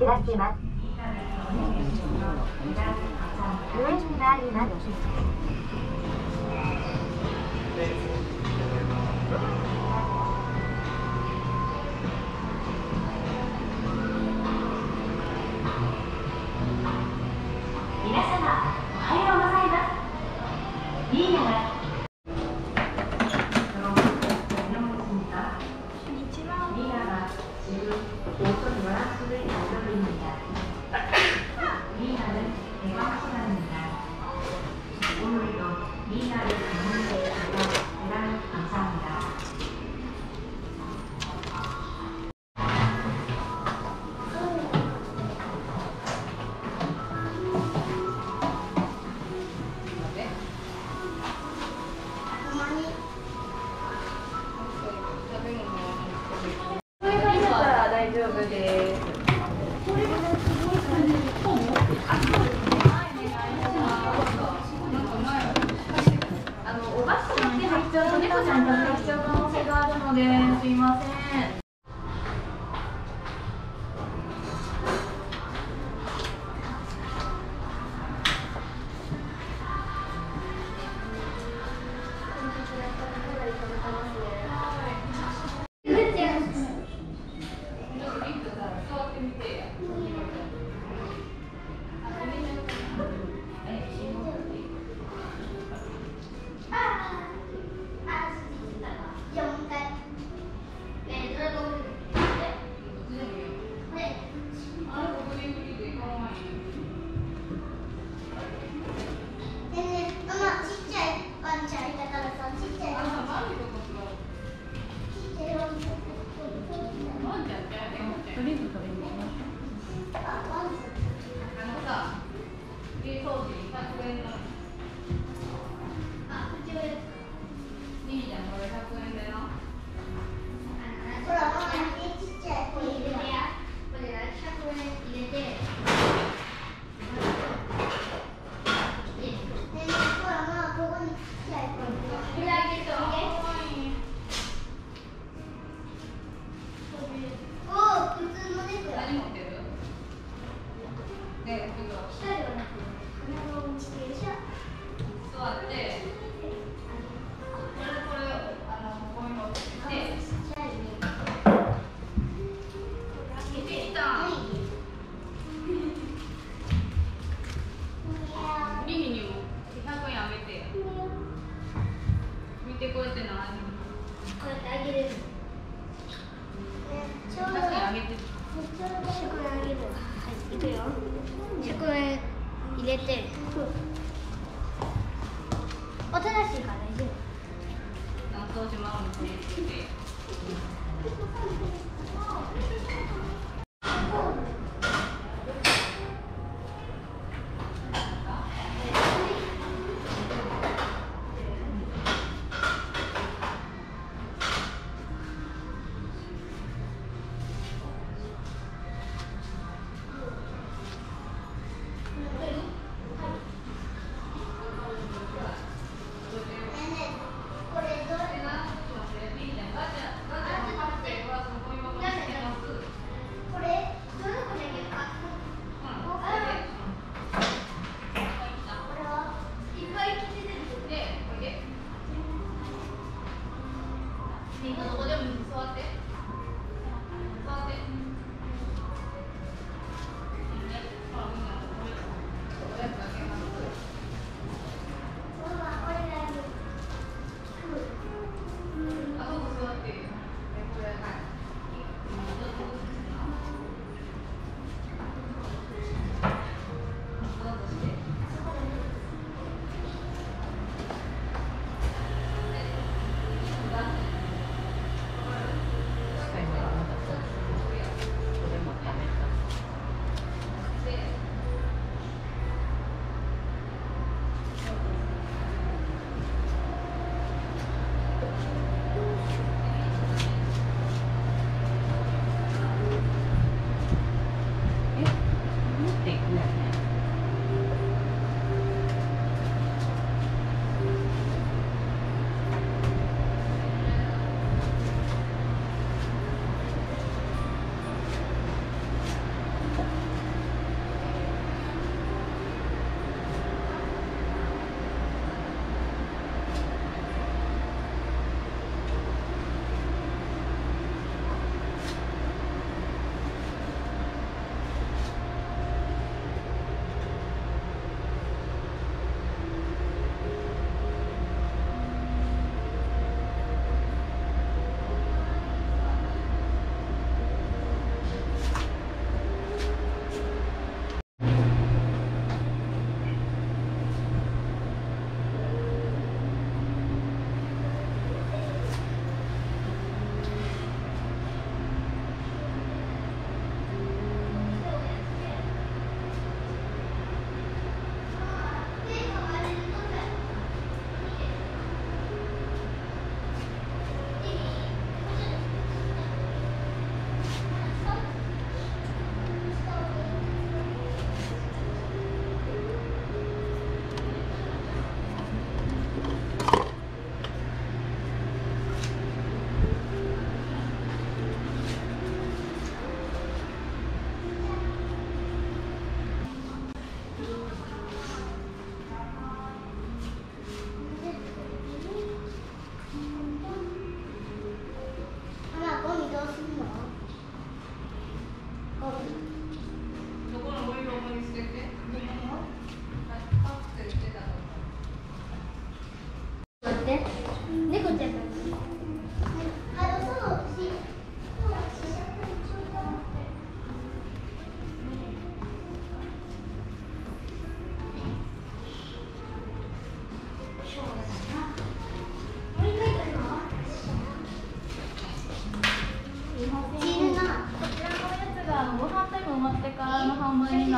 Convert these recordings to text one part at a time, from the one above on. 開きます。上になります。皆様、おはようございます。いいなら。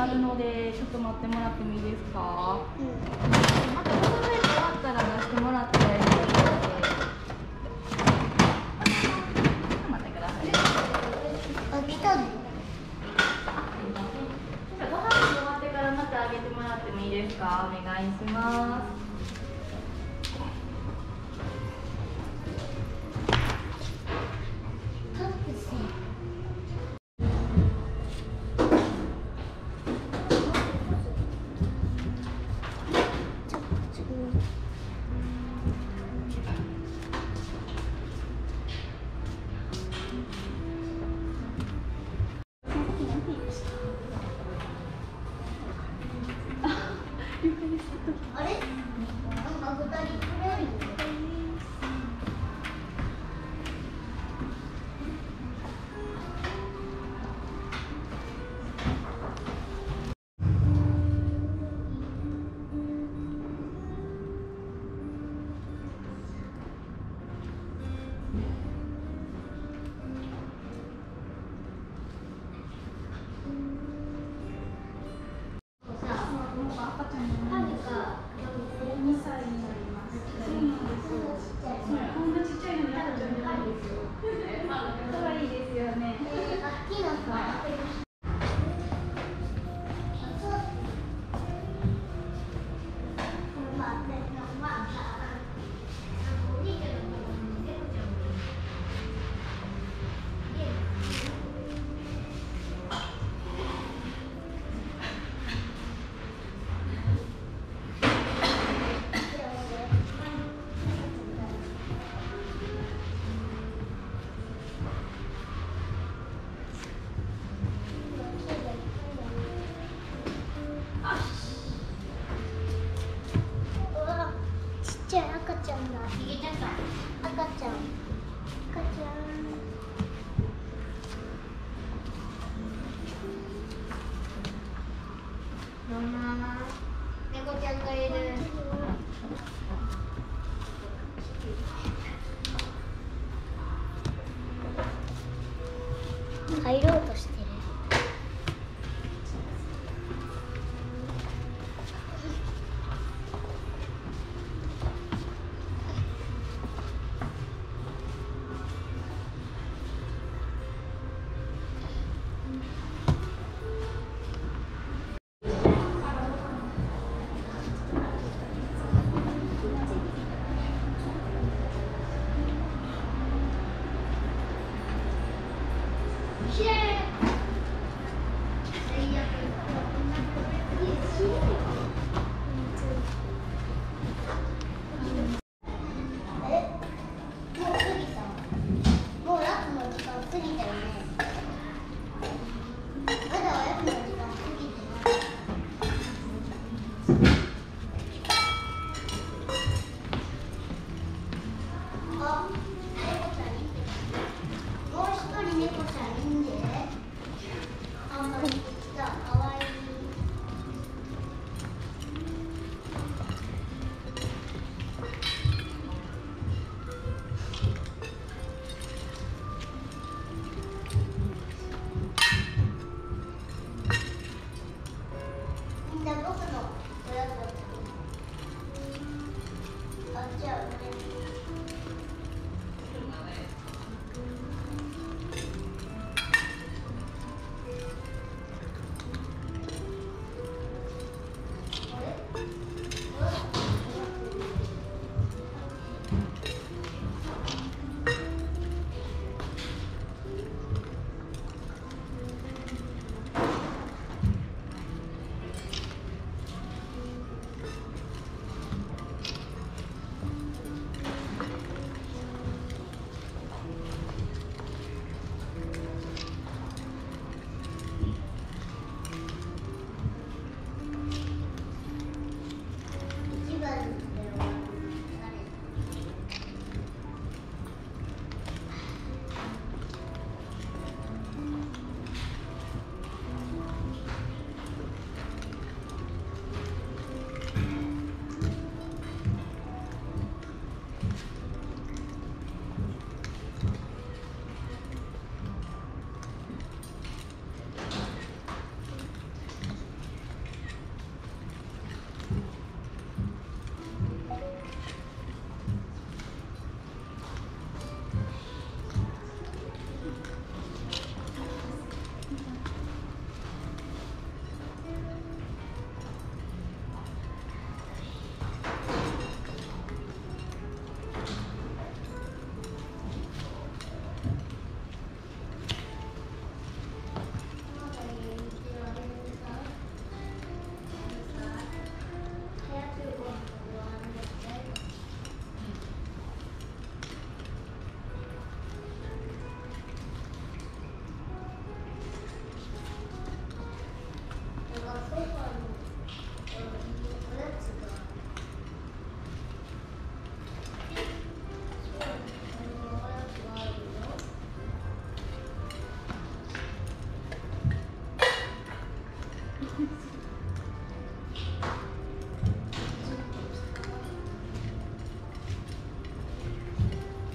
なるので、ちょっと待ってもらってもいいですか？うん、あとこのタイプあったら出してもらって大丈夫です。お願いします。あれ？なんか2人くらい。入ろうとしてる。もうラップの時間過ぎたよね。